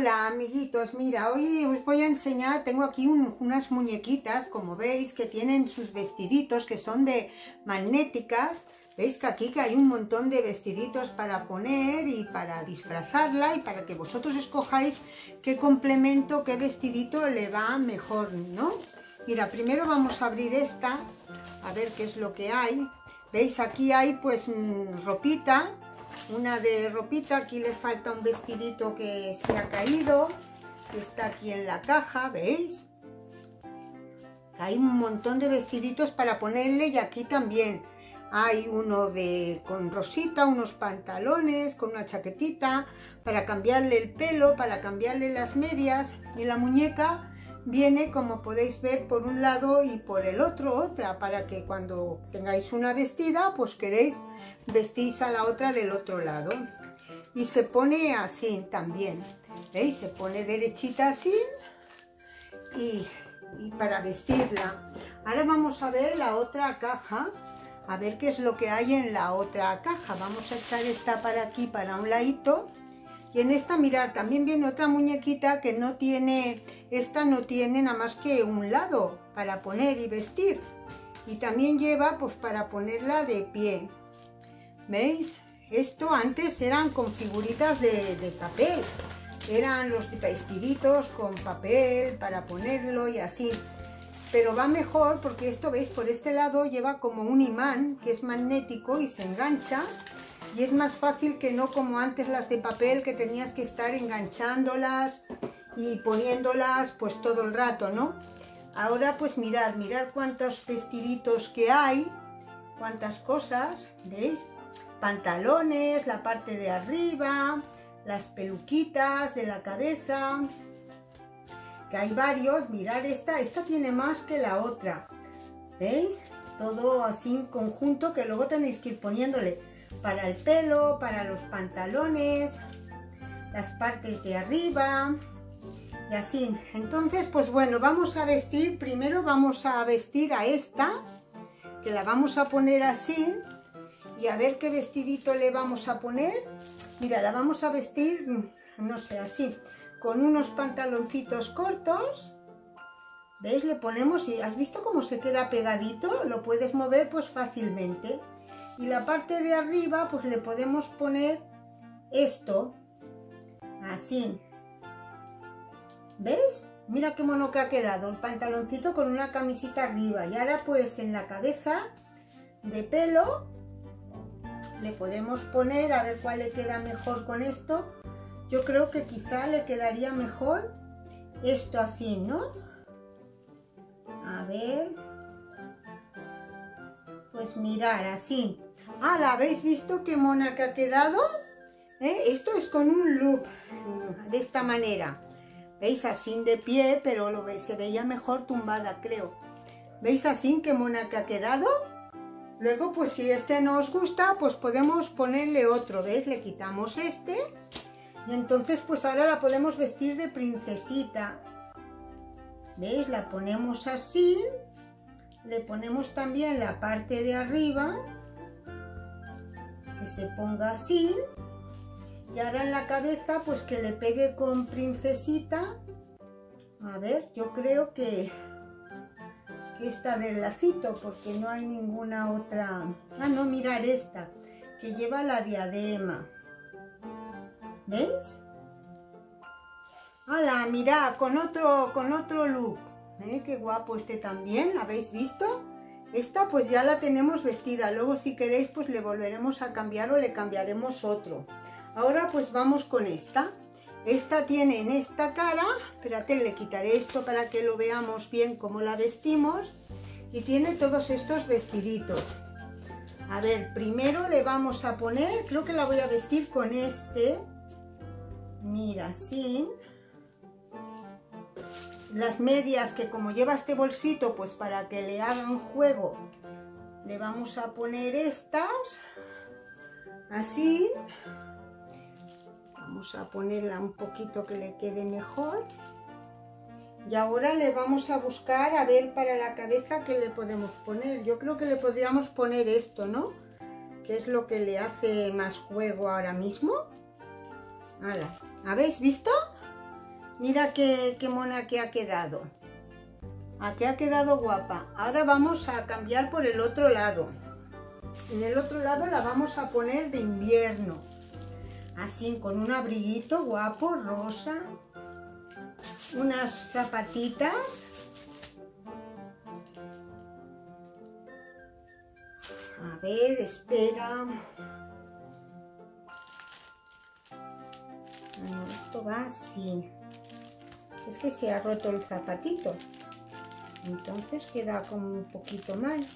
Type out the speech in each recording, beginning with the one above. Hola amiguitos, mira, hoy os voy a enseñar, tengo aquí unas muñequitas, como veis, que tienen sus vestiditos que son de magnéticas. Veis que aquí que hay un montón de vestiditos para poner y para disfrazarla y para que vosotros escojáis qué complemento, qué vestidito le va mejor, ¿no? Mira, primero vamos a abrir esta, a ver qué es lo que hay. Veis, aquí hay pues ropita. Una de ropita, aquí le falta un vestidito que se ha caído, que está aquí en la caja, ¿veis? Hay un montón de vestiditos para ponerle y aquí también hay uno con rosita, unos pantalones, con una chaquetita, para cambiarle el pelo, para cambiarle las medias, y la muñeca viene, como podéis ver, por un lado y por el otro otra, para que cuando tengáis una vestida, pues queréis vestís a la otra del otro lado. Y se pone así también, ¿veis? Se pone derechita así y para vestirla. Ahora vamos a ver la otra caja, a ver qué es lo que hay en la otra caja. Vamos a echar esta para aquí, para un ladito. Y en esta, mirad, también viene otra muñequita que no tiene, esta no tiene nada más que un lado para poner y vestir. Y también lleva, pues, para ponerla de pie. ¿Veis? Esto antes eran con figuritas de papel. Eran los vestiditos con papel para ponerlo y así. Pero va mejor porque esto, ¿veis? Por este lado lleva como un imán que es magnético y se engancha. Y es más fácil que no como antes las de papel, que tenías que estar enganchándolas y poniéndolas pues todo el rato, ¿no? Ahora pues mirad cuántos vestiditos que hay, cuántas cosas, ¿veis? Pantalones, la parte de arriba, las peluquitas de la cabeza, que hay varios. Mirad esta tiene más que la otra, ¿veis? Todo así en conjunto que luego tenéis que ir poniéndole. Para el pelo, para los pantalones, las partes de arriba y así. Entonces, pues bueno, vamos a vestir, primero vamos a vestir a esta, que la vamos a poner así y a ver qué vestidito le vamos a poner. Mira, la vamos a vestir, no sé, así, con unos pantaloncitos cortos. ¿Veis? Le ponemos y ¿has visto cómo se queda pegadito? Lo puedes mover pues fácilmente. Y la parte de arriba, pues le podemos poner esto, así. ¿Veis? Mira qué mono que ha quedado, el pantaloncito con una camisita arriba. Y ahora pues en la cabeza de pelo le podemos poner, a ver cuál le queda mejor con esto. Yo creo que quizá le quedaría mejor esto así, ¿no? A ver, pues mirad así. ¡Hala! ¿Habéis visto qué mona que ha quedado? Esto es con un loop, de esta manera. ¿Veis? Así de pie, pero se veía mejor tumbada, creo. ¿Veis así qué mona que ha quedado? Luego, pues si este no os gusta, pues podemos ponerle otro, ¿veis? Le quitamos este. Y entonces, pues ahora la podemos vestir de princesita. ¿Veis? La ponemos así. Le ponemos también la parte de arriba, que se ponga así, y ahora en la cabeza pues que le pegue con princesita. A ver, yo creo que esta del lacito, porque no hay ninguna otra. Ah, no, mirad esta, que lleva la diadema. ¿Veis? ¡Hala! Mirad, con otro look. Qué guapo este también, ¿la habéis visto? Esta pues ya la tenemos vestida, luego si queréis pues le volveremos a cambiar o le cambiaremos otro. Ahora pues vamos con esta tiene en esta cara, espérate, le quitaré esto para que lo veamos bien cómo la vestimos, y tiene todos estos vestiditos. A ver, primero le vamos a poner, creo que la voy a vestir con este, mira, así. Las medias, que como lleva este bolsito, pues para que le hagan juego, le vamos a poner estas, así. Vamos a ponerla un poquito que le quede mejor. Y ahora le vamos a buscar, a ver, para la cabeza qué le podemos poner. Yo creo que le podríamos poner esto, ¿no? Que es lo que le hace más juego ahora mismo. Hala. ¿Habéis visto? Mira qué mona que ha quedado. Aquí ha quedado guapa. Ahora vamos a cambiar por el otro lado. En el otro lado la vamos a poner de invierno. Así, con un abriguito guapo, rosa. Unas zapatitas. A ver, espera. Bueno, esto va así. Es que se ha roto el zapatito. Entonces queda como un poquito mal.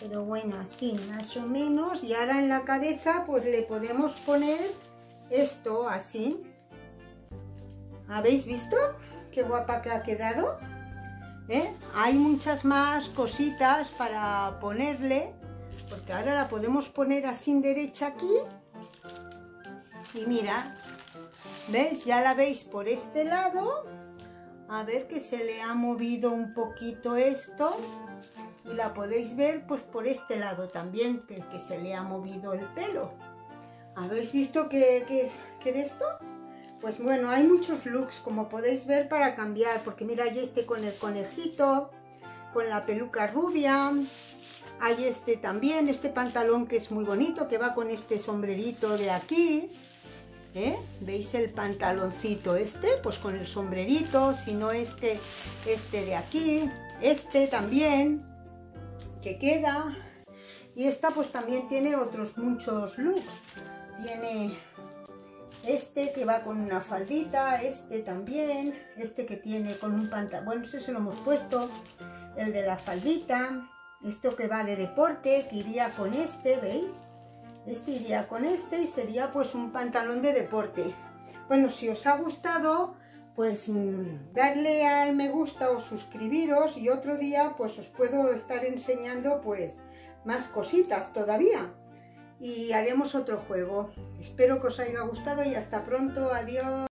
Pero bueno, así, más o menos. Y ahora en la cabeza pues le podemos poner esto así. ¿Habéis visto qué guapa que ha quedado? ¿Eh? Hay muchas más cositas para ponerle, porque ahora la podemos poner así derecha aquí. Y mira, ¿veis? Ya la veis por este lado. A ver, que se le ha movido un poquito esto. Y la podéis ver pues por este lado también, que se le ha movido el pelo. ¿Habéis visto que de esto? Pues bueno, hay muchos looks, como podéis ver, para cambiar. Porque mira, hay este con el conejito, con la peluca rubia. Hay este también, este pantalón que es muy bonito, que va con este sombrerito de aquí. ¿Eh? ¿Veis el pantaloncito este? Pues con el sombrerito, si no este de aquí, este también, que queda. Y esta pues también tiene otros muchos looks. Tiene este que va con una faldita, este también, este que tiene con un pantalón, bueno, ese se lo hemos puesto, el de la faldita, esto que va de deporte, que iría con este, ¿veis? Este iría con este y sería pues un pantalón de deporte. Bueno, si os ha gustado, pues darle al me gusta o suscribiros, y otro día pues os puedo estar enseñando pues más cositas todavía. Y haremos otro juego. Espero que os haya gustado y hasta pronto. Adiós.